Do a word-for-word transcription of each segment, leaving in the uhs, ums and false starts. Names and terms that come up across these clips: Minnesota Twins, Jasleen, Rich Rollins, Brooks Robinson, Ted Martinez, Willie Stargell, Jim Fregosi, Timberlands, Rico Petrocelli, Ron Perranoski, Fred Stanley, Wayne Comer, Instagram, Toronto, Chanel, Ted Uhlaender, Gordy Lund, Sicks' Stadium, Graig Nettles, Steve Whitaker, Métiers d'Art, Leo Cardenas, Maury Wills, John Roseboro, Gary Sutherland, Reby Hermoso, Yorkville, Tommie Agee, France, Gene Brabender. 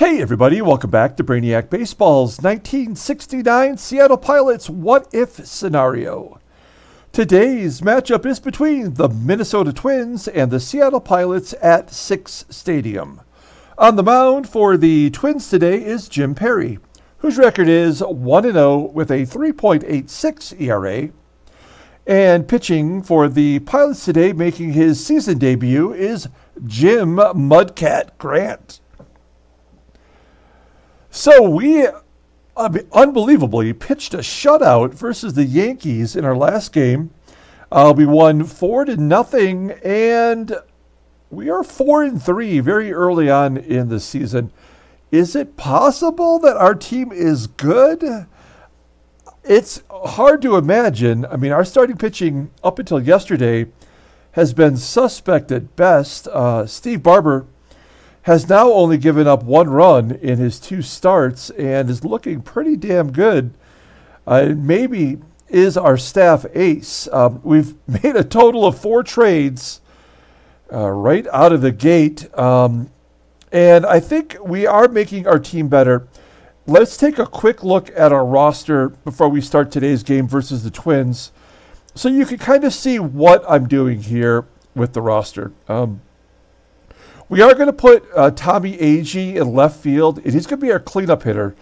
Hey everybody, welcome back to Brainiac Baseball's nineteen sixty-nine Seattle Pilots what-if scenario. Today's matchup is between the Minnesota Twins and the Seattle Pilots at Sicks' Stadium. On the mound for the Twins today is Jim Perry, whose record is one and oh with a three point eight six E R A. And pitching for the Pilots today, making his season debut, is Jim Mudcat Grant. So we uh, unbelievably pitched a shutout versus the Yankees in our last game. Uh, we won four to nothing, and we are four and three very early on in the season. Is it possible that our team is good? It's hard to imagine. I mean, our starting pitching up until yesterday has been suspect at best. Uh, Steve Barber has now only given up one run in his two starts and is looking pretty damn good. Uh, maybe is our staff ace. Um, we've made a total of four trades uh, right out of the gate. Um, and I think we are making our team better. Let's take a quick look at our roster before we start today's game versus the Twins, so you can kind of see what I'm doing here with the roster. Um, We are going to put uh, Tommie Agee in left field, and he's going to be our cleanup hitter.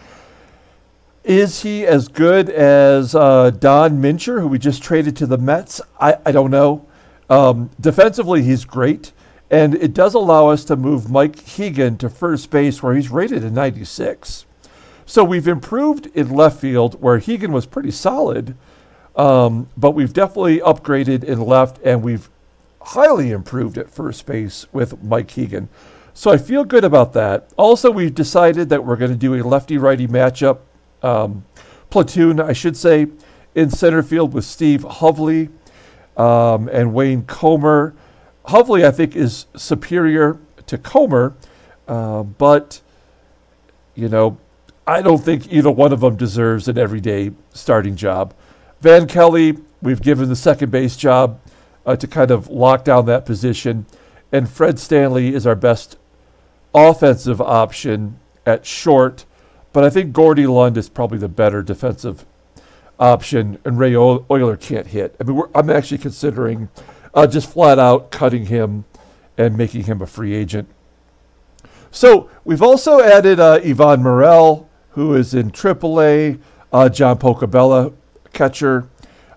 Is he as good as uh, Don Mincher, who we just traded to the Mets? I, I don't know. Um, defensively, he's great, and it does allow us to move Mike Hegan to first base, where he's rated a ninety-six. So we've improved in left field, where Hegan was pretty solid, um, but we've definitely upgraded in left, and we've highly improved at first base with Mike Hegan. So I feel good about that. Also, we've decided that we're going to do a lefty-righty matchup, um, platoon, I should say, in center field with Steve Hovley um, and Wayne Comer. Hovley, I think, is superior to Comer, uh, but, you know, I don't think either one of them deserves an everyday starting job. Van Kelly, we've given the second base job Uh, to kind of lock down that position. And Fred Stanley is our best offensive option at short, but I think Gordy Lund is probably the better defensive option, and Ray Oyler can't hit. I mean, we're, I'm actually considering uh, just flat out cutting him and making him a free agent. So we've also added uh, Yvonne Morel, who is in triple A, uh, John Pocabella, catcher,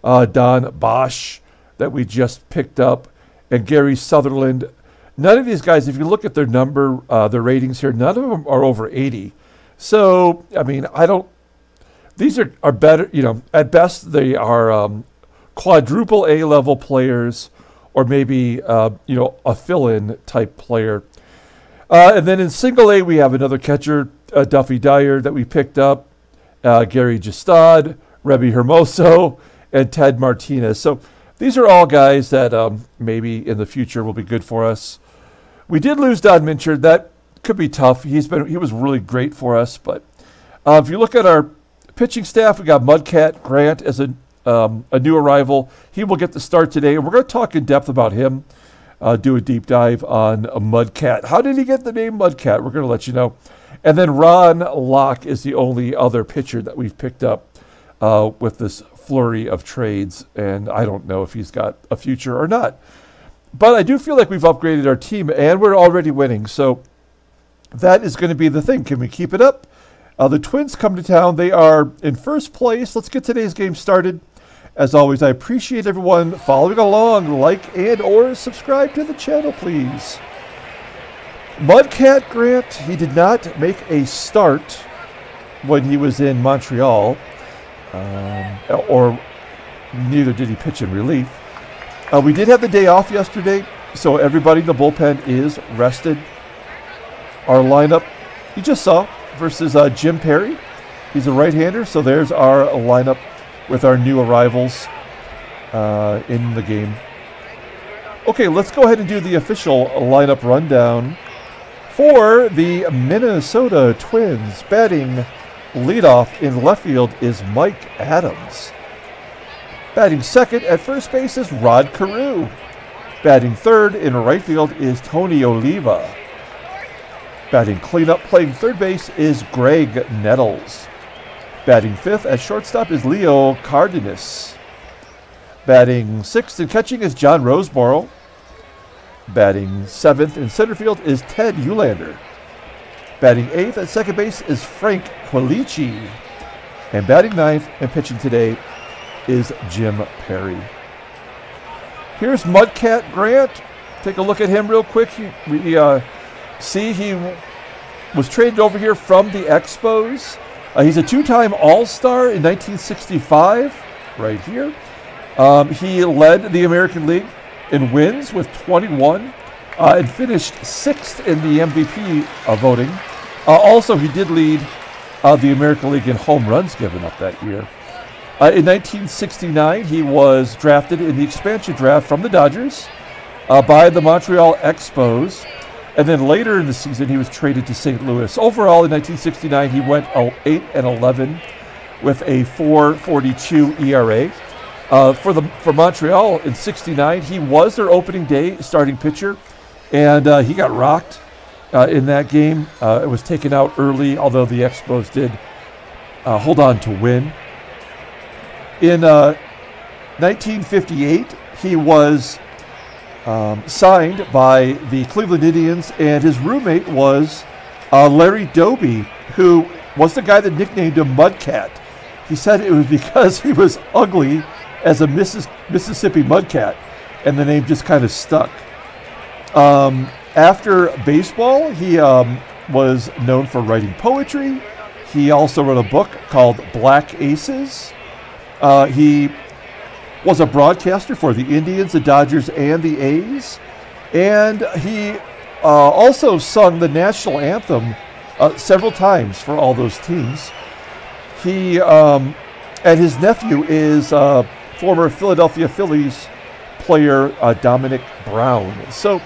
uh, Don Bosch, that we just picked up, and Gary Sutherland. None of these guys, if you look at their number, uh, their ratings here, none of them are over eighty. So, I mean, I don't, these are, are better, you know, at best they are um, quadruple A level players, or maybe, uh, you know, a fill-in type player. Uh, and then in single A, we have another catcher, uh, Duffy Dyer, that we picked up, uh, Gary Gestad, Reby Hermoso, and Ted Martinez. So these are all guys that um, maybe in the future will be good for us. We did lose Don Mincher. That could be tough. He's been he was really great for us. But uh, if you look at our pitching staff, we got Mudcat Grant as a um, a new arrival. He will get the start today, and we're going to talk in depth about him. Uh, do a deep dive on a Mudcat. How did he get the name Mudcat? We're going to let you know. And then Ron Locke is the only other pitcher that we've picked up uh, with this flurry of trades, and I don't know if he's got a future or not. But I do feel like we've upgraded our team, and we're already winning, so that is going to be the thing. Can we keep it up? Uh, the Twins come to town. They are in first place. Let's get today's game started. As always, I appreciate everyone following along. Like and or subscribe to the channel, please. Mudcat Grant, he did not make a start when he was in Montreal. Um, or neither did he pitch in relief. Uh, we did have the day off yesterday, so everybody in the bullpen is rested. Our lineup, you just saw, versus uh, Jim Perry. He's a right-hander, so there's our lineup with our new arrivals uh, in the game. Okay, let's go ahead and do the official lineup rundown for the Minnesota Twins. Batting leadoff in left field is Mike Adams. Batting second at first base is Rod Carew. Batting third in right field is Tony Oliva. Batting cleanup, playing third base, is Graig Nettles. Batting fifth at shortstop is Leo Cardenas. Batting sixth and catching is John Roseboro. Batting seventh in center field is Ted Uhlaender. Batting eighth at second base is Frank Quilici. And batting ninth and pitching today is Jim Perry. Here's Mudcat Grant. Take a look at him real quick. He, we uh, see he was traded over here from the Expos. Uh, he's a two-time All-Star in nineteen sixty-five, right here. Um, he led the American League in wins with twenty-one uh, and finished sixth in the M V P uh, voting. Uh, also, he did lead uh, the American League in home runs given up that year. Uh, in nineteen sixty-nine, he was drafted in the expansion draft from the Dodgers uh, by the Montreal Expos. And then later in the season, he was traded to Saint Louis. Overall, in nineteen sixty-nine, he went eight and eleven with a four forty-two E R A. Uh, for the for Montreal in sixty-nine, he was their opening day starting pitcher, and uh, he got rocked uh, in that game. Uh, it was taken out early, although the Expos did uh, hold on to win. In uh, nineteen fifty-eight, he was Um, signed by the Cleveland Indians, and his roommate was uh, Larry Doby, who was the guy that nicknamed him Mudcat. He said it was because he was ugly as a Missis Mississippi Mudcat, and the name just kind of stuck. Um, after baseball, he um, was known for writing poetry. He also wrote a book called Black Aces. Uh, he was a broadcaster for the Indians, the Dodgers, and the A's. And he uh, also sung the national anthem uh, several times for all those teams. He um, and his nephew is uh, former Philadelphia Phillies player uh, Dominic Brown. So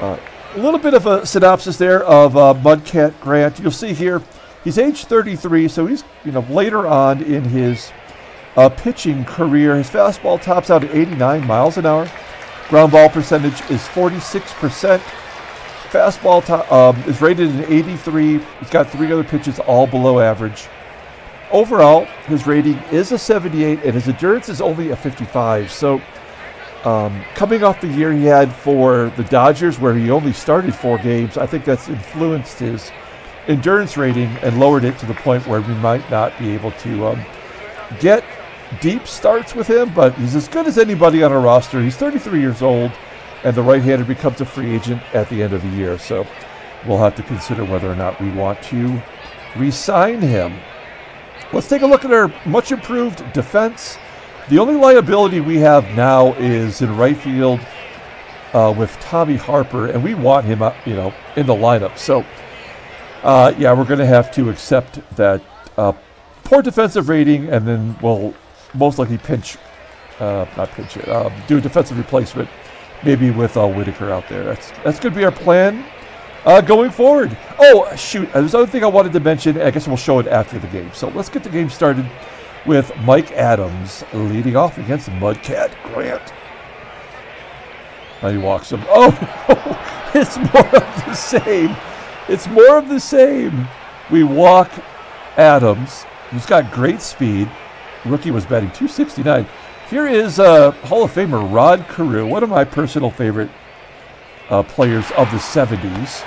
uh, a little bit of a synopsis there of uh, Mudcat Grant. You'll see here he's age thirty-three, so he's you know later on in his Uh, pitching career. His fastball tops out at eighty-nine miles an hour. Ground ball percentage is forty-six percent. Fastball to, um, is rated an eighty-three. He's got three other pitches all below average. Overall, his rating is a seventy-eight, and his endurance is only a fifty-five. So, um, coming off the year he had for the Dodgers, where he only started four games, I think that's influenced his endurance rating and lowered it to the point where we might not be able to um, get deep starts with him, but he's as good as anybody on a roster. He's thirty-three years old, and the right-hander becomes a free agent at the end of the year, so we'll have to consider whether or not we want to re-sign him. Let's take a look at our much-improved defense. The only liability we have now is in right field uh, with Tommy Harper, and we want him up, you know, in the lineup. So, uh, yeah, we're going to have to accept that uh, poor defensive rating, and then we'll most likely pinch, uh, not pinch it, um, do a defensive replacement, maybe with uh, Whitaker out there. That's that's going to be our plan uh, going forward. Oh, shoot, there's another thing I wanted to mention. I guess we'll show it after the game. So let's get the game started with Mike Adams leading off against Mudcat Grant. Now he walks him. Oh, it's more of the same. It's more of the same. We walk Adams. He's got great speed. Rookie was batting two sixty-nine. Here is uh, Hall of Famer Rod Carew, one of my personal favorite uh, players of the seventies.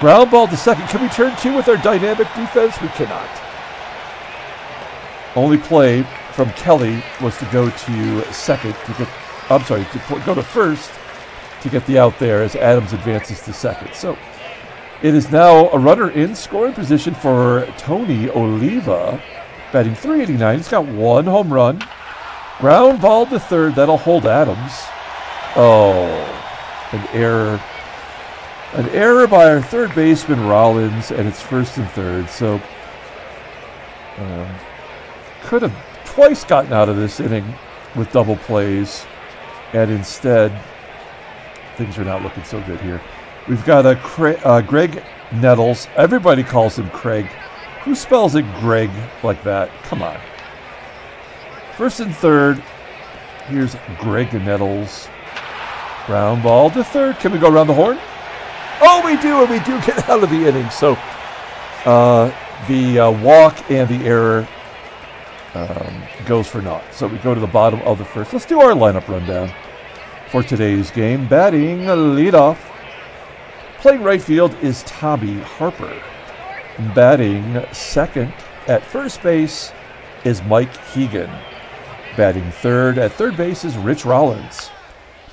Ground ball to second. Can we turn two with our dynamic defense? We cannot. Only play from Kelly was to go to second to get, I'm sorry, to go to first to get the out there as Adams advances to second. So it is now a runner in scoring position for Tony Oliva. Batting three eighty-nine, he's got one home run. Ground ball to third, that'll hold Adams. Oh, an error. An error by our third baseman, Rollins, and it's first and third. So, um, could have twice gotten out of this inning with double plays, and instead, things are not looking so good here. We've got a Cra uh, Graig Nettles. Everybody calls him Craig. Who spells it Greg like that? Come on. First and third. Here's Graig Nettles. Ground ball to third. Can we go around the horn? Oh, we do, and we do get out of the inning. So uh, the uh, walk and the error um, goes for naught. So we go to the bottom of the first. Let's do our lineup rundown for today's game. Batting leadoff, playing right field is Tommy Harper. Batting second at first base is Mike Hegan. Batting third at third base is Rich Rollins.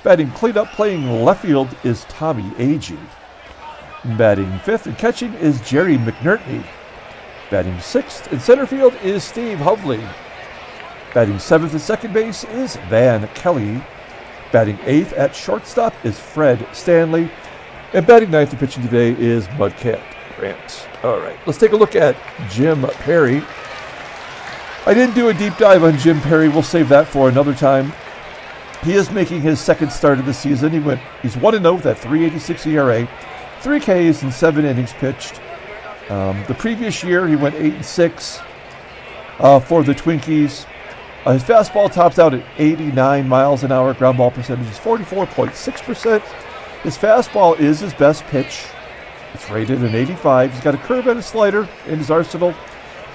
Batting cleanup, playing left field, is Tommie Agee. Batting fifth and catching is Jerry McNertney. Batting sixth in center field is Steve Hovley. Batting seventh at second base is Van Kelly. Batting eighth at shortstop is Fred Stanley. And batting ninth and pitching today is Mudcat Grant. All right, let's take a look at Jim Perry. I didn't do a deep dive on Jim Perry. We'll save that for another time. He is making his second start of the season. He went, he's one and oh with that three eighty-six E R A, three Ks and seven innings pitched. Um, the previous year, he went eight and six uh, for the Twinkies. Uh, his fastball tops out at eighty-nine miles an hour. Ground ball percentage is forty-four point six percent. His fastball is his best pitch. It's rated an eighty-five. He's got a curve and a slider in his arsenal.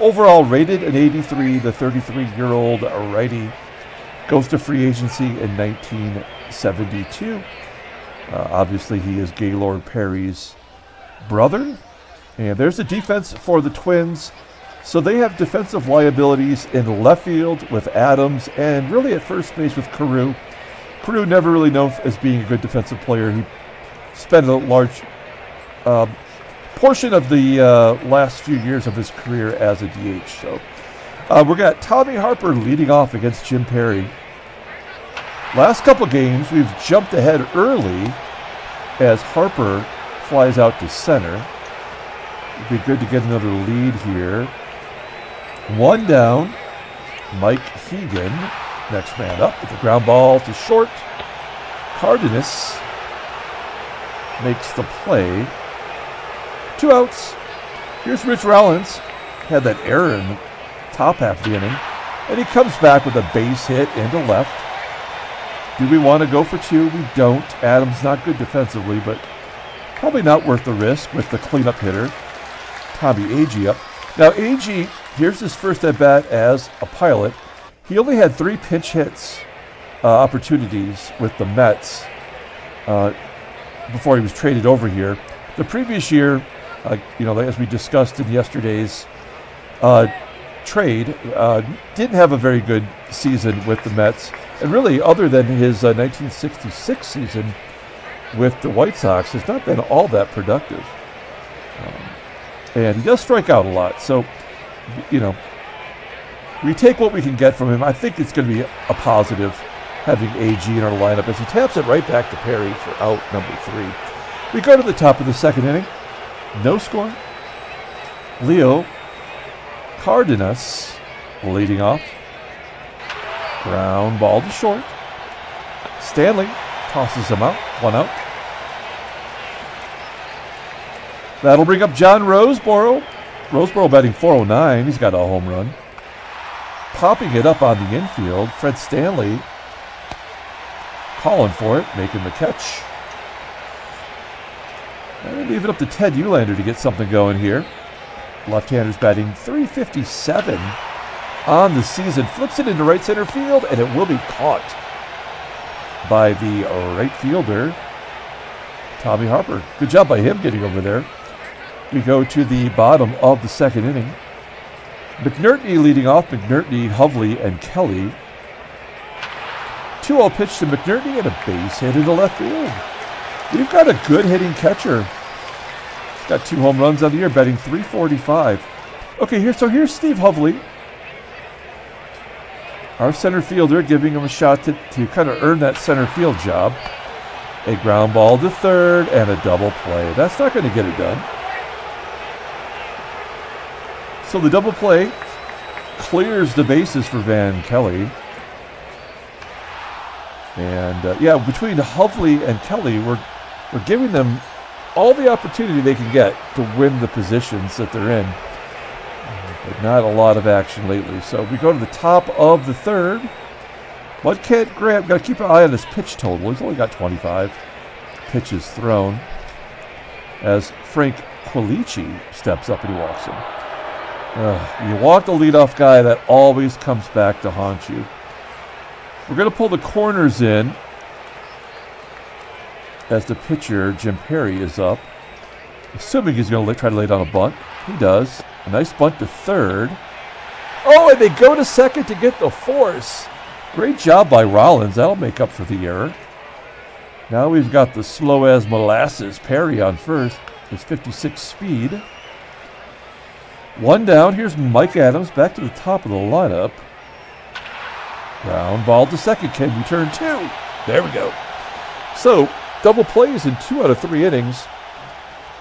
Overall rated an eighty-three, the thirty-three-year-old righty. Goes to free agency in nineteen seventy-two. Uh, obviously, he is Gaylord Perry's brother. And there's the defense for the Twins. So they have defensive liabilities in left field with Adams and really at first base with Carew. Carew never really known as being a good defensive player. He spent a large uh, portion of the uh, last few years of his career as a D H. So. Uh, we've got Tommy Harper leading off against Jim Perry. Last couple games, we've jumped ahead early as Harper flies out to center. It'd be good to get another lead here. One down. Mike Hegan, next man up with a ground ball to short. Cardenas makes the play. Two outs. Here's Rich Rollins. Had that error in the top half of the inning, and he comes back with a base hit into left. Do we want to go for two? We don't. Adams not good defensively, but probably not worth the risk with the cleanup hitter, Tommie Agee up. Now Agee, here's his first at bat as a Pilot. He only had three pinch hits uh, opportunities with the Mets uh, before he was traded over here. The previous year, uh, you know, as we discussed in yesterday's Uh, trade, uh, didn't have a very good season with the Mets, and really other than his uh, nineteen sixty-six season with the White Sox has not been all that productive, um, and he does strike out a lot, so you know we take what we can get from him. I think it's going to be a positive having Agee in our lineup as he taps it right back to Perry for out number three. We go to the top of the second inning, no score. Leo Cardenas leading off. Ground ball to short. Stanley tosses him out. One out. That'll bring up John Roseboro. Roseboro batting four oh nine. He's got a home run. Popping it up on the infield. Fred Stanley calling for it, making the catch. And leave it up to Ted Uhlaender to get something going here. Left-handers batting three fifty-seven on the season. Flips it into right center field, and it will be caught by the right fielder, Tommy Harper. Good job by him getting over there. We go to the bottom of the second inning. McNertney leading off. McNertney, Hovley, and Kelly. two oh pitch to McNertney and a base hit into left field. We've got a good hitting catcher. Got two home runs on the year, batting three forty-five. Okay, here, so here's Steve Hovley, our center fielder, giving him a shot to, to kind of earn that center field job. A ground ball to third and a double play. That's not going to get it done. So the double play clears the bases for Van Kelly. And, uh, yeah, between Hovley and Kelly, we're, we're giving them all the opportunity they can get to win the positions that they're in. But not a lot of action lately. So we go to the top of the third. Mudcat Grant, got to keep an eye on his pitch total. He's only got twenty-five pitches thrown. as Frank Quilici steps up and walks him. Uh, you want the leadoff guy that always comes back to haunt you. We're going to pull the corners in as the pitcher, Jim Perry, is up. Assuming he's going to try to lay down a bunt. He does. A nice bunt to third. Oh, and they go to second to get the force. Great job by Rollins. That'll make up for the error. Now we've got the slow as molasses Perry on first. His fifty-six speed. One down. Here's Mike Adams back to the top of the lineup. Ground ball to second. Can you turn two? There we go. So, double plays in two out of three innings.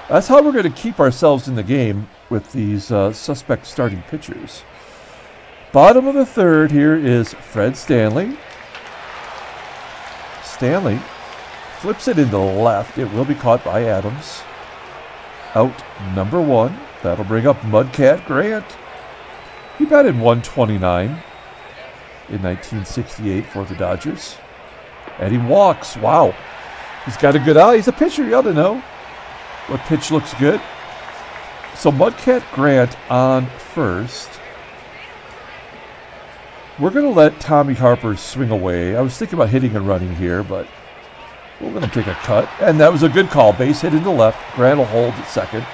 That's how we're going to keep ourselves in the game with these uh, suspect starting pitchers. Bottom of the third here is Fred Stanley. Stanley flips it into the left. It will be caught by Adams. Out number one. That'll bring up Mudcat Grant. He batted one twenty-nine in nineteen sixty-eight for the Dodgers. And he walks. Wow. He's got a good eye. He's a pitcher. You ought to know what pitch looks good. So Mudcat Grant on first. We're going to let Tommy Harper swing away. I was thinking about hitting and running here, but we're going to take a cut. And that was a good call. Base hit into left. Grant will hold at second.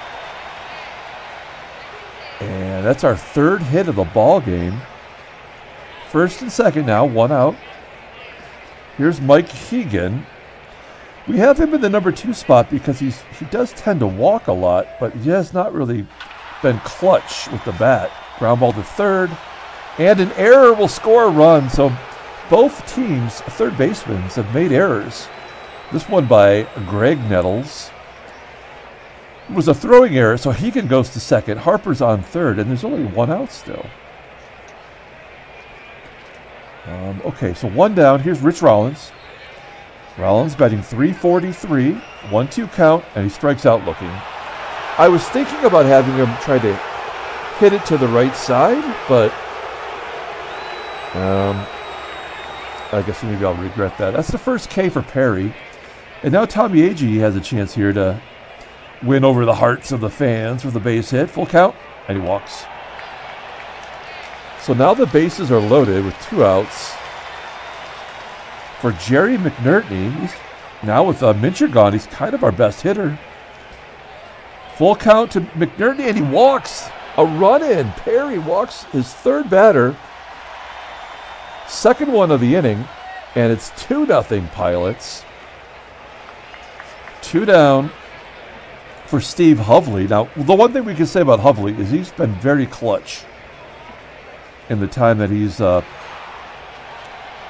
And that's our third hit of the ball game. First and second now, one out. Here's Mike Hegan. We have him in the number two spot because he's he does tend to walk a lot, but he has not really been clutch with the bat. Ground ball to third, and an error will score a run. So both teams' third basemen have made errors. This one by Graig Nettles. It was a throwing error, so Hegan goes to second. Harper's on third, and there's only one out still. Um, okay, so one down. Here's Rich Rollins. Rollins batting three forty-three, one two count, and he strikes out looking. I was thinking about having him try to hit it to the right side, but um, I guess maybe I'll regret that. That's the first K for Perry. And now Tommie Agee has a chance here to win over the hearts of the fans with a base hit. Full count, and he walks. So now the bases are loaded with two outs. For Jerry McNertney, he's now with uh, Mincher gone, he's kind of our best hitter. Full count to McNertney, and he walks. A run in. Perry walks his third batter. Second one of the inning, and it's two nothing Pilots. Two down for Steve Hovley. Now, the one thing we can say about Hovley is he's been very clutch in the time that he's uh,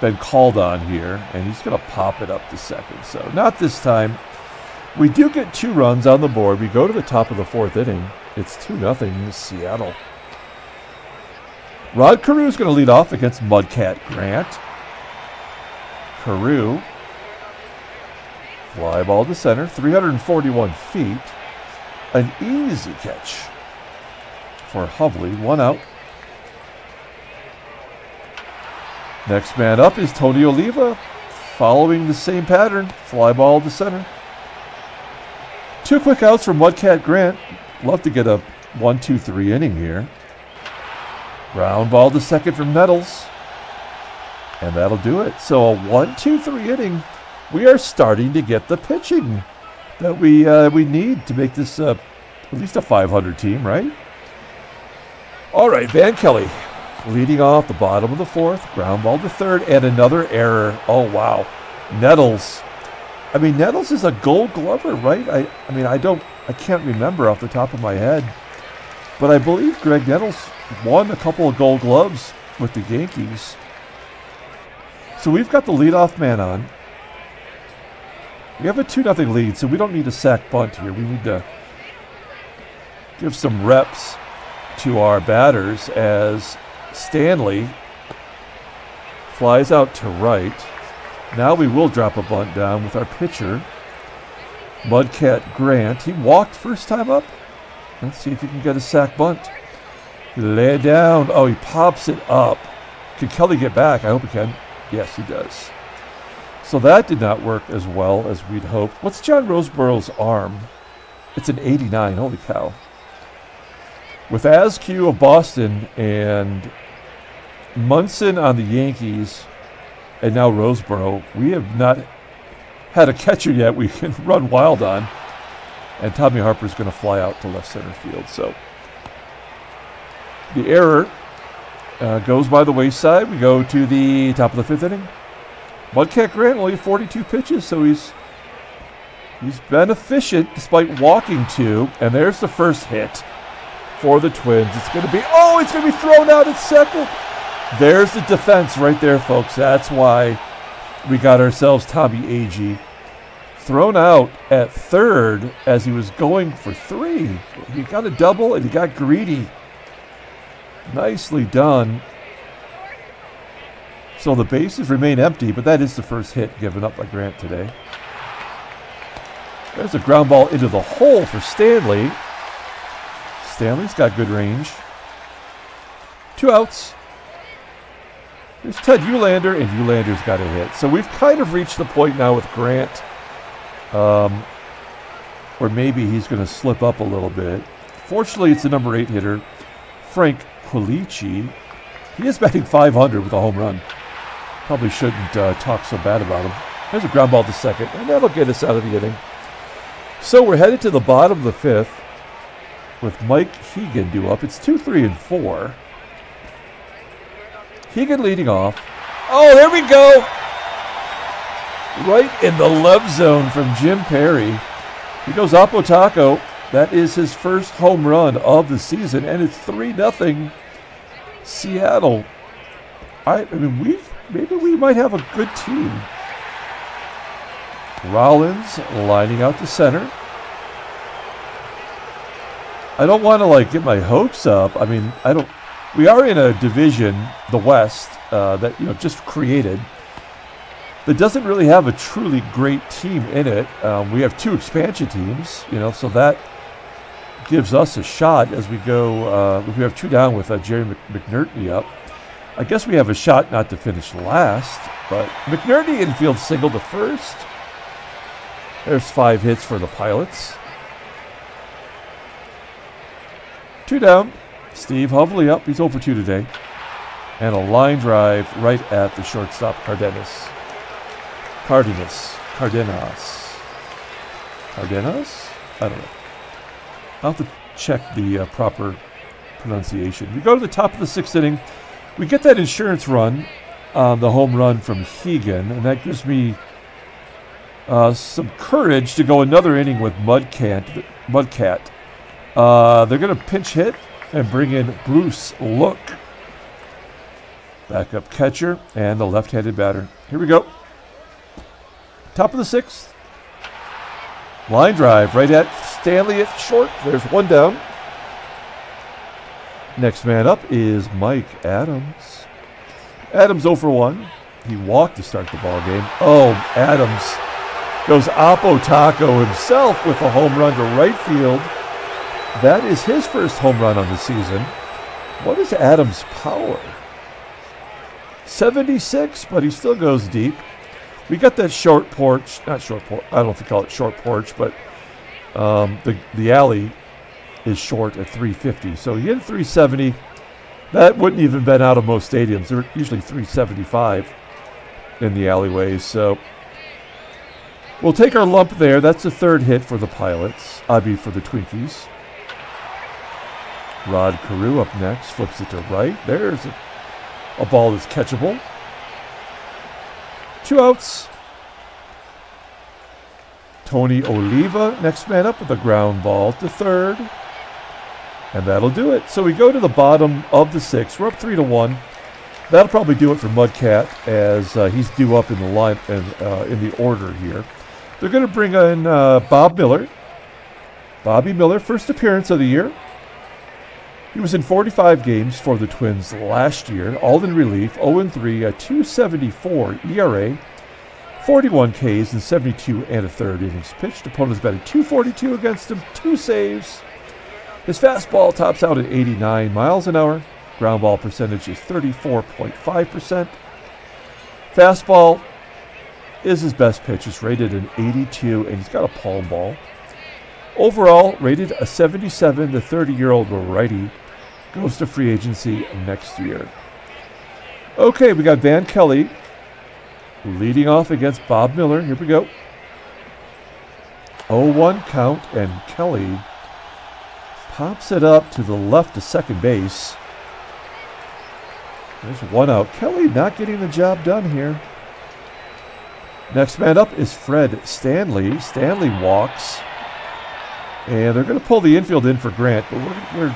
been called on here, and he's going to pop it up to second. So not this time. We do get two runs on the board. We go to the top of the fourth inning. It's two nothing Seattle. Rod Carew is going to lead off against Mudcat Grant. Carew, fly ball to center, three forty-one feet. An easy catch for Hovley. One out. Next man up is Tony Oliva, following the same pattern. Fly ball to center. Two quick outs from Mudcat Grant. Love to get a one two three inning here. Ground ball to second from Nettles. And that'll do it. So a one two three inning. We are starting to get the pitching that we uh, we need to make this uh, at least a five hundred team, right? All right, Van Kelly leading off the bottom of the fourth. Ground ball to third, and another error. Oh, wow. Nettles. I mean, Nettles is a Gold Glover, right? I, I mean, I don't, I can't remember off the top of my head, but I believe Graig Nettles won a couple of Gold Gloves with the Yankees. So we've got the leadoff man on. We have a two nothing lead, so we don't need a sack bunt here. We need to give some reps to our batters as Stanley flies out to right. Now we will drop a bunt down with our pitcher, Mudcat Grant. He walked first time up. Let's see if he can get a sack bunt. Lay it down. Oh, he pops it up. Can Kelly get back? I hope he can. Yes, he does. So that did not work as well as we'd hoped. What's John Roseboro's arm? It's an eighty-nine. Holy cow. With Askew of Boston and Munson on the Yankees and now Roseboro, we have not had a catcher yet we can run wild on. And Tommy Harper is going to fly out to left center field. So the error uh, goes by the wayside. We go to the top of the fifth inning. Mudcat Grant only forty-two pitches, so he's he's been efficient despite walking two. And there's the first hit for the Twins. It's going to be, oh, it's going to be thrown out at second. There's the defense right there, folks. That's why we got ourselves Tommie Agee. Thrown out at third as he was going for three. He got a double and he got greedy. Nicely done. So the bases remain empty, but that is the first hit given up by Grant today. There's a ground ball into the hole for Stanley. Stanley's got good range. Two outs. There's Ted Uhlaender, and Uhlander's got a hit. So we've kind of reached the point now with Grant, Um, or maybe he's going to slip up a little bit. Fortunately, it's the number eight hitter, Frank Quilici. He is batting five hundred with a home run. Probably shouldn't uh, talk so bad about him. There's a ground ball to second, and that'll get us out of the inning. So we're headed to the bottom of the fifth with Mike Hegan due up. It's two, three, and four. Hegan leading off. Oh, there we go! Right in the love zone from Jim Perry. He goes Oppo Taco. That is his first home run of the season, and it's three nothing Seattle. I, I mean, we maybe we might have a good team. Rollins lining out to center. I don't want to like get my hopes up. I mean, I don't. We are in a division, the West, uh, that you know just created. It doesn't really have a truly great team in it. Um, we have two expansion teams, you know, so that gives us a shot as we go. Uh, if we have two down with uh, Jerry McNertney up, I guess we have a shot not to finish last. But McNertney infield single to first. There's five hits for the Pilots. Two down. Steve Hovley up. He's oh for two today. And a line drive right at the shortstop, Cardenas. Cardenas, Cardenas, Cardenas? I don't know. I'll have to check the uh, proper pronunciation. We go to the top of the sixth inning. We get that insurance run on the home run from Hegan, and that gives me uh, some courage to go another inning with Mudcat. Mudcat. Uh, they're going to pinch hit and bring in Bruce Look. Backup catcher and the left-handed batter. Here we go. Top of the sixth. Line drive right at Stanley at short. There's one down. Next man up is Mike Adams. Adams oh for one. He walked to start the ball game. Oh, Adams goes Oppo Taco himself with a home run to right field. That is his first home run on the season. What is Adams' power? seventy-six, but he still goes deep. We got that short porch, not short porch, I don't know if you call it short porch, but um, the, the alley is short at three fifty. So he hit three seventy. That wouldn't even been out of most stadiums. They're usually three seventy-five in the alleyways. So we'll take our lump there. That's the third hit for the Pilots. I mean for the Twinkies. Rod Carew up next, flips it to right. There's a, a ball that's catchable. Two outs. Tony Oliva, next man up with a ground ball to third. And that'll do it. So we go to the bottom of the sixth. We're up three to one. That'll probably do it for Mudcat as uh, he's due up in the line and uh, in the order here. They're going to bring in uh, Bob Miller. Bobby Miller, first appearance of the year. He was in forty-five games for the Twins last year, all in relief, oh and three, a two seventy-four E R A, forty-one Ks in seventy-two and a third innings pitched. Opponents batted two forty-two against him, two saves. His fastball tops out at eighty-nine miles an hour. Ground ball percentage is thirty-four point five percent. Fastball is his best pitch. It's rated an eighty-two, and he's got a palm ball. Overall, rated a seventy-seven, the thirty-year-old righty goes to free agency next year. Okay, we got Van Kelly leading off against Bob Miller. Here we go. oh one count, and Kelly pops it up to the left to second base. There's one out. Kelly not getting the job done here. Next man up is Fred Stanley. Stanley walks. And they're going to pull the infield in for Grant, but we're, we're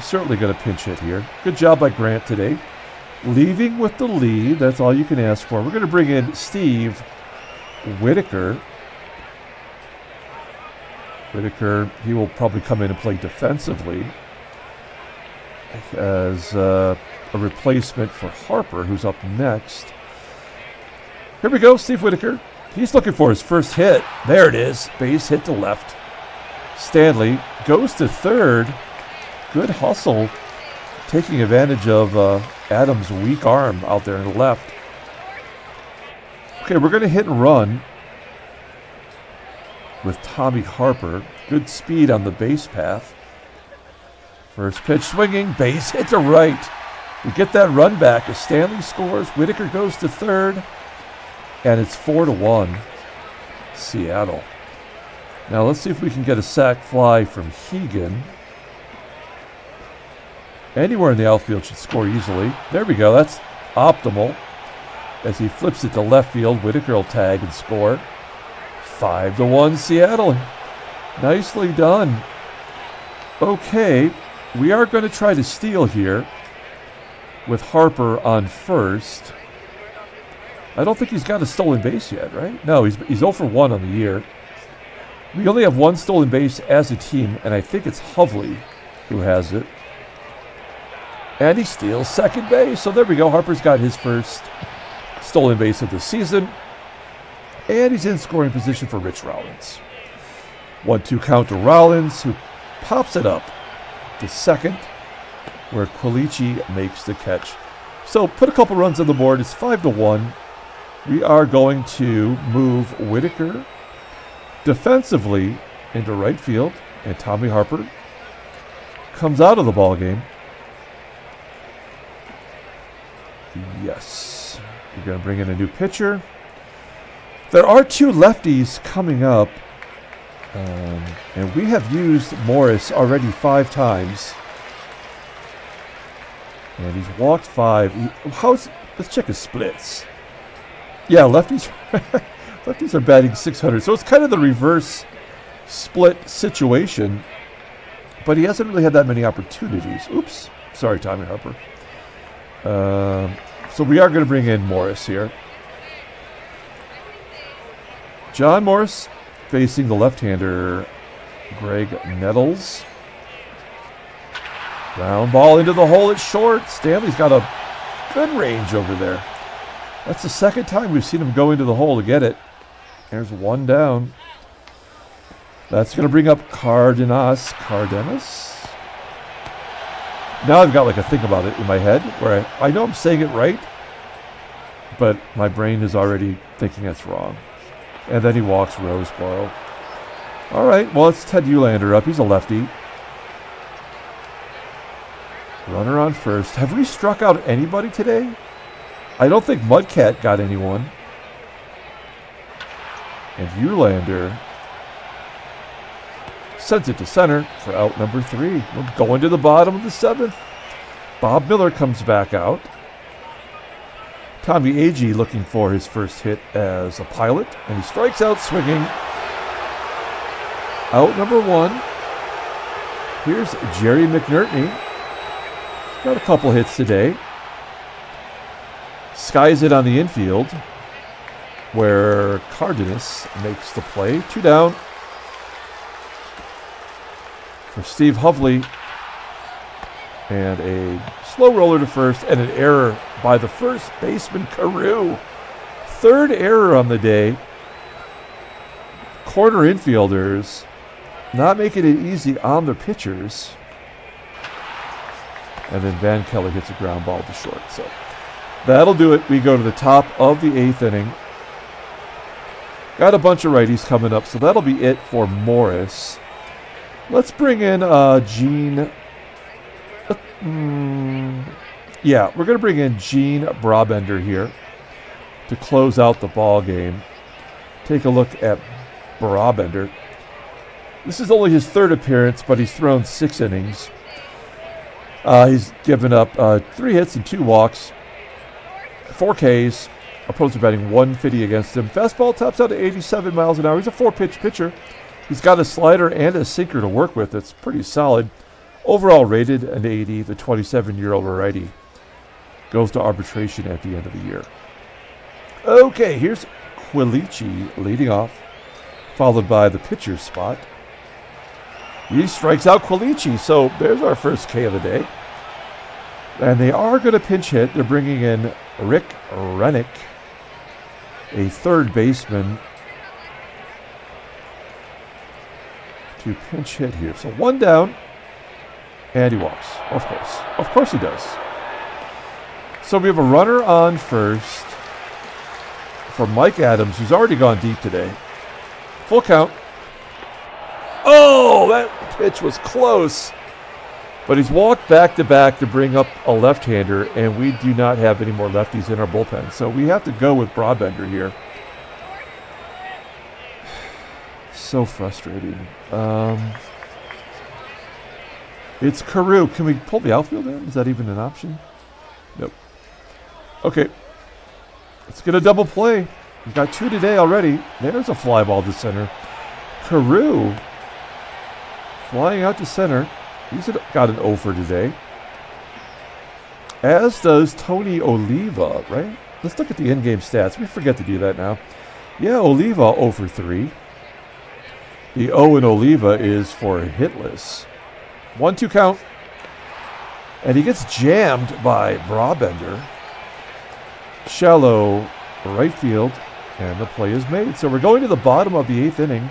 certainly going to pinch hit here. Good job by Grant today. Leaving with the lead, that's all you can ask for. We're going to bring in Steve Whitaker. Whitaker, he will probably come in and play defensively as uh, a replacement for Harper, who's up next. Here we go, Steve Whitaker. He's looking for his first hit. There it is, base hit to left. Stanley goes to third. Good hustle, taking advantage of uh, Adams' weak arm out there in the left. Okay, we're going to hit and run with Tommy Harper. Good speed on the base path. First pitch swinging, base hit to right. We get that run back as Stanley scores. Whitaker goes to third, and it's four to one, Seattle. Now let's see if we can get a sac fly from Hegan. Anywhere in the outfield should score easily. There we go, that's optimal. As he flips it to left field, Whitaker will tag and score. Five to one, Seattle. Nicely done. Okay, we are going to try to steal here with Harper on first. I don't think he's got a stolen base yet, right? No, he's, he's oh for one on the year. We only have one stolen base as a team, and I think it's Hovley who has it. And he steals second base. So there we go. Harper's got his first stolen base of the season. And he's in scoring position for Rich Rollins. one two count to Rollins, who pops it up to second, where Quilici makes the catch. So put a couple runs on the board. It's five to one. We are going to move Whitaker defensively into right field, and Tommy Harper comes out of the ball game. Yes, we're going to bring in a new pitcher. There are two lefties coming up, um, and we have used Morris already five times, and he's walked five. He, how's, let's check his splits. Yeah, lefties. Lefties are batting six hundred, so it's kind of the reverse split situation, but he hasn't really had that many opportunities. Oops, sorry, Tommy Harper. Um, so we are going to bring in Morris here. John Morris facing the left-hander, Graig Nettles. Ground ball into the hole, it's short. Stanley's got a good range over there. That's the second time we've seen him go into the hole to get it. There's one down. That's going to bring up Cardenas. Cardenas. Now I've got like a think about it in my head where I, I know I'm saying it right, but my brain is already thinking it's wrong. And then he walks Roseboro. All right, well, it's Ted Uhlaender up. He's a lefty. Runner on first. Have we struck out anybody today? I don't think Mudcat got anyone. And Uhlaender sends it to center for out number three. We're going to the bottom of the seventh. Bob Miller comes back out. Tommie Agee looking for his first hit as a Pilot, and he strikes out swinging. Out number one. Here's Jerry McNertney. He's got a couple hits today. Skies it on the infield, where Cardenas makes the play. Two down for Steve Hovley, and a slow roller to first, and an error by the first baseman, Carew. Third error on the day. Corner infielders not making it easy on the pitchers. And then Van Kelly hits a ground ball to short, so that'll do it. We go to the top of the eighth inning. Got a bunch of righties coming up, so that'll be it for Morris. Let's bring in uh, Gene. Uh, mm, yeah, we're going to bring in Gene Brabender here to close out the ball game. Take a look at Brabender. This is only his third appearance, but he's thrown six innings. Uh, he's given up uh, three hits and two walks, four Ks. Opponents are batting one fifty against him. Fastball tops out to eighty-seven miles an hour. He's a four-pitch pitcher. He's got a slider and a sinker to work with. It's pretty solid. Overall rated an eighty. The twenty-seven-year-old righty goes to arbitration at the end of the year. Okay, here's Quilici leading off, followed by the pitcher's spot. He strikes out Quilici, so there's our first K of the day. And they are going to pinch hit. They're bringing in Rick Rennick, a third baseman, to pinch hit here. So one down, and he walks. Of course. Of course he does. So we have a runner on first for Mike Adams, who's already gone deep today. Full count. Oh, that pitch was close. But he's walked back to back to bring up a left-hander, and we do not have any more lefties in our bullpen. So we have to go with Brabender here. So frustrating. Um, it's Carew. Can we pull the outfield in? Is that even an option? Nope. Okay. Let's get a double play. We've got two today already. There's a fly ball to center. Carew flying out to center. He's got an oh for today. As does Tony Oliva, right? Let's look at the in-game stats. We forget to do that now. Yeah, Oliva oh for three. The O in Oliva is for hitless. one two count. And he gets jammed by Brabender. Shallow right field. And the play is made. So we're going to the bottom of the eighth inning.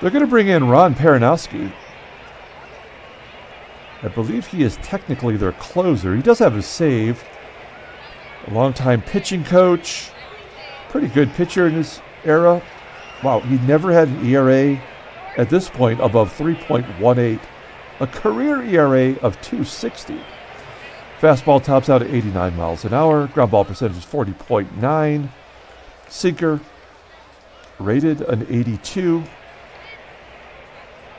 They're going to bring in Ron Perranoski. I believe he is technically their closer. He does have a save. A longtime pitching coach. Pretty good pitcher in his era. Wow, he never had an E R A at this point above three point one eight. A career E R A of two sixty. Fastball tops out at eighty-nine miles an hour. Ground ball percentage is forty point nine. Sinker rated an eighty-two.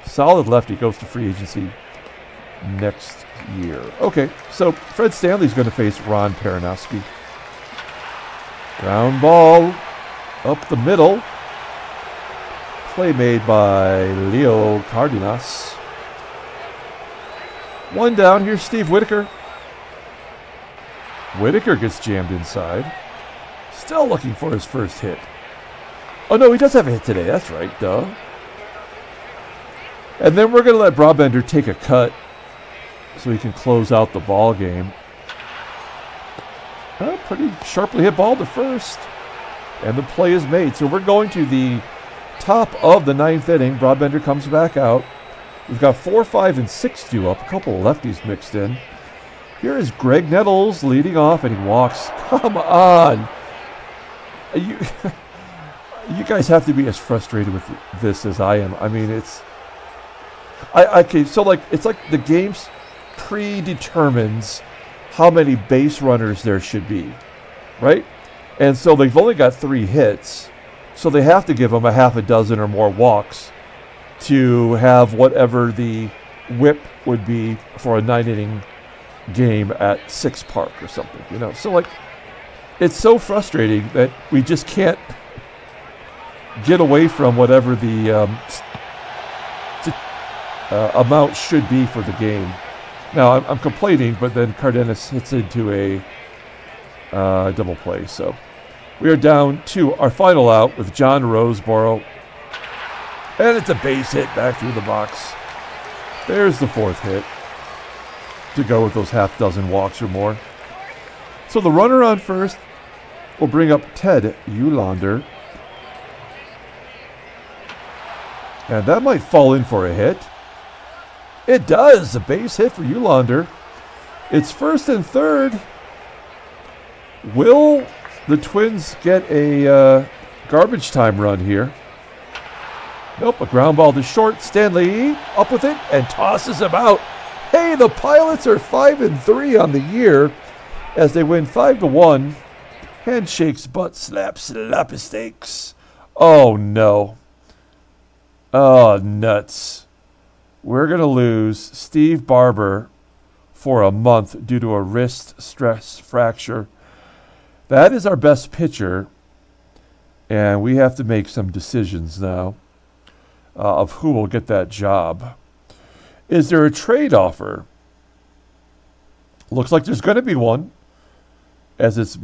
Solid lefty, goes to free agency next year. Okay, so Fred Stanley's going to face Ron Perranoski. Ground ball up the middle. Play made by Leo Cardenas. One down. Here's Steve Whitaker. Whitaker gets jammed inside. Still looking for his first hit. Oh, no, he does have a hit today. That's right, duh. And then we're going to let Brabender take a cut so he can close out the ball game. A pretty sharply hit ball to first. And the play is made. So we're going to the top of the ninth inning. Brabender comes back out. We've got four, five, and six due up. A couple of lefties mixed in. Here is Graig Nettles leading off, and he walks. Come on. You, you guys have to be as frustrated with this as I am. I mean, it's... I, okay, so like it's like the game predetermines how many base runners there should be, right? And so they've only got three hits, so they have to give them a half a dozen or more walks to have whatever the whip would be for a nine-inning game at Six Park or something, you know? So like it's so frustrating that we just can't get away from whatever the... Um, Uh, amount should be for the game. Now, I'm, I'm complaining, but then Cardenas hits into a uh, double play. So we are down to our final out with John Roseboro. And it's a base hit back through the box. There's the fourth hit to go with those half dozen walks or more. So the runner on first will bring up Ted Uhlaender. And that might fall in for a hit. It does. A base hit for Uhlaender. It's first and third. Will the Twins get a uh, garbage time run here? Nope, a ground ball to short. Stanley up with it and tosses him out. Hey, the Pilots are five and three on the year as they win five to one. Handshakes, butt slaps, sloppy steaks. Oh no. Oh nuts. We're gonna lose Steve Barber for a month due to a wrist stress fracture. That is our best pitcher, and we have to make some decisions now uh, of who will get that job. Is there a trade offer? Looks like there's going to be one, as it's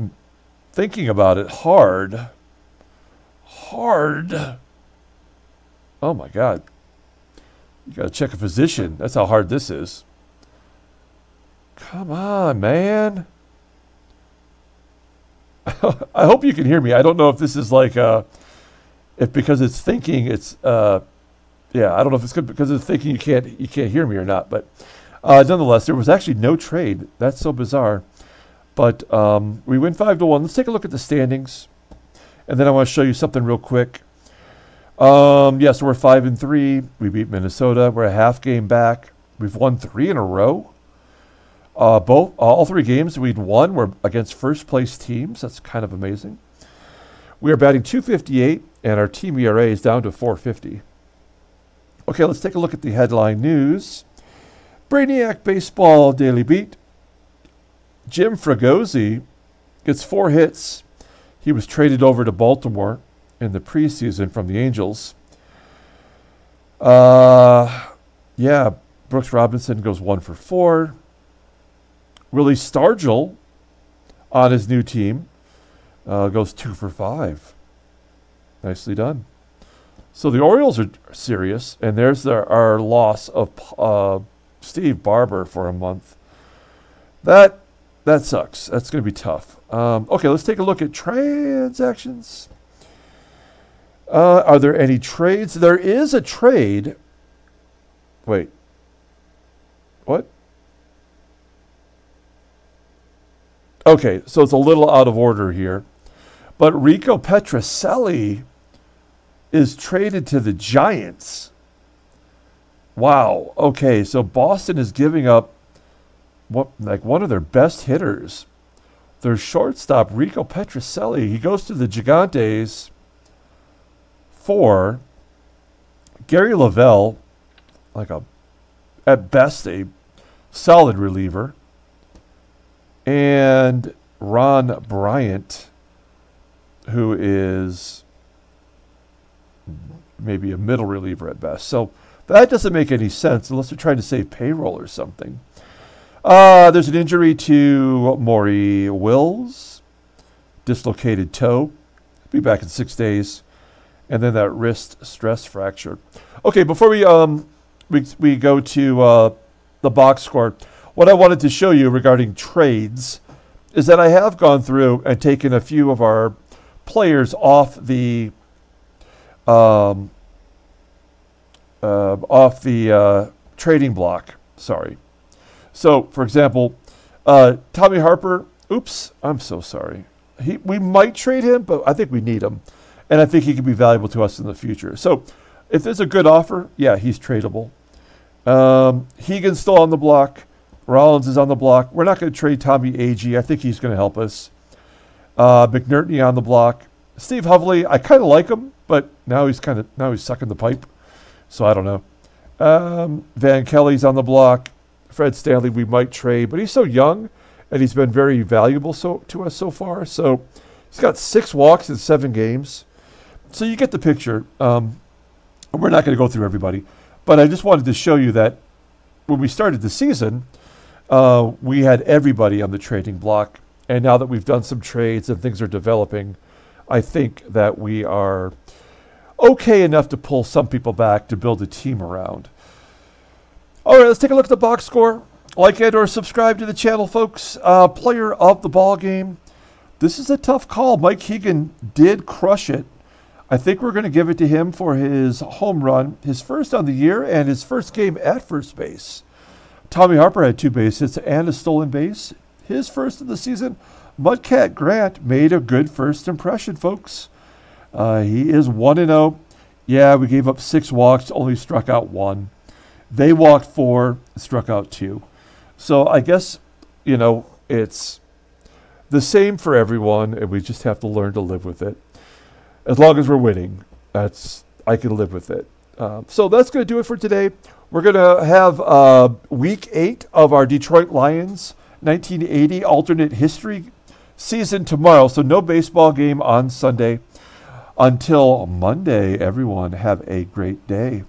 thinking about it hard. Hard. Oh, my God. You got to check a physician. That's how hard this is. Come on, man. I hope you can hear me. I don't know if this is like, uh, if because it's thinking, it's, uh, yeah, I don't know if it's good because it's thinking you can't, you can't hear me or not. But uh, nonetheless, there was actually no trade. That's so bizarre. But um, we win five to one. Let's take a look at the standings, and then I want to show you something real quick. Um, yes, yeah, so we're five and three. We beat Minnesota. We're a half game back. We've won three in a row. Uh, both uh, all three games we'd won were against first place teams. That's kind of amazing. We are batting two fifty-eight, and our team E R A is down to four fifty. Okay, let's take a look at the headline news. Brainiac Baseball Daily Beat. Jim Fregosi gets four hits. He was traded over to Baltimore in the preseason from the Angels. Uh, yeah, Brooks Robinson goes one for four. Willie Stargell on his new team uh, goes two for five. Nicely done. So the Orioles are serious, and there's their, our loss of uh, Steve Barber for a month. That that sucks. That's going to be tough. Um, okay, let's take a look at transactions. Uh, are there any trades? There is a trade. Wait. What? Okay, so it's a little out of order here. But Rico Petrocelli is traded to the Giants. Wow. Okay, so Boston is giving up what, like one of their best hitters. Their shortstop, Rico Petrocelli, he goes to the Gigantes for Gary Lovell, like a, at best, a solid reliever. And Ron Bryant, who is maybe a middle reliever at best. So that doesn't make any sense unless they're trying to save payroll or something. Uh, there's an injury to Maury Wills, dislocated toe. He'll be back in six days. And then that wrist stress fracture. Okay, before we um we, we go to uh, the box score, what I wanted to show you regarding trades is that I have gone through and taken a few of our players off the um, uh, off the uh, trading block. Sorry. So, for example, uh, Tommy Harper. Oops, I'm so sorry. He, we might trade him, but I think we need him, and I think he could be valuable to us in the future. So, if there's a good offer, yeah, he's tradable. Um, Hegan's still on the block. Rollins is on the block. We're not going to trade Tommie Agee. I think he's going to help us. Uh, McNertney on the block. Steve Hovley, I kind of like him, but now he's kind of now he's sucking the pipe, so I don't know. Um, Van Kelly's on the block. Fred Stanley, we might trade, but he's so young, and he's been very valuable so to us so far. So he's got six walks in seven games. So you get the picture. Um, we're not going to go through everybody, but I just wanted to show you that when we started the season, Uh, we had everybody on the trading block, and now that we've done some trades and things are developing, I think that we are okay enough to pull some people back to build a team around. All right, let's take a look at the box score. Like and or subscribe to the channel, folks. Uh, player of the ball game. This is a tough call. Mike Hegan did crush it. I think we're going to give it to him for his home run, his first on the year, and his first game at first base. Tommy Harper had two base hits and a stolen base. His first of the season. Mudcat Grant made a good first impression, folks. Uh, he is one and oh. Yeah, we gave up six walks, only struck out one. They walked four, struck out two. So I guess, you know, it's the same for everyone, and we just have to learn to live with it. As long as we're winning, that's I can live with it. Uh, so that's going to do it for today. We're going to have uh, week eight of our Detroit Lions nineteen eighty alternate history season tomorrow. So no baseball game on Sunday. Until Monday, everyone, have a great day.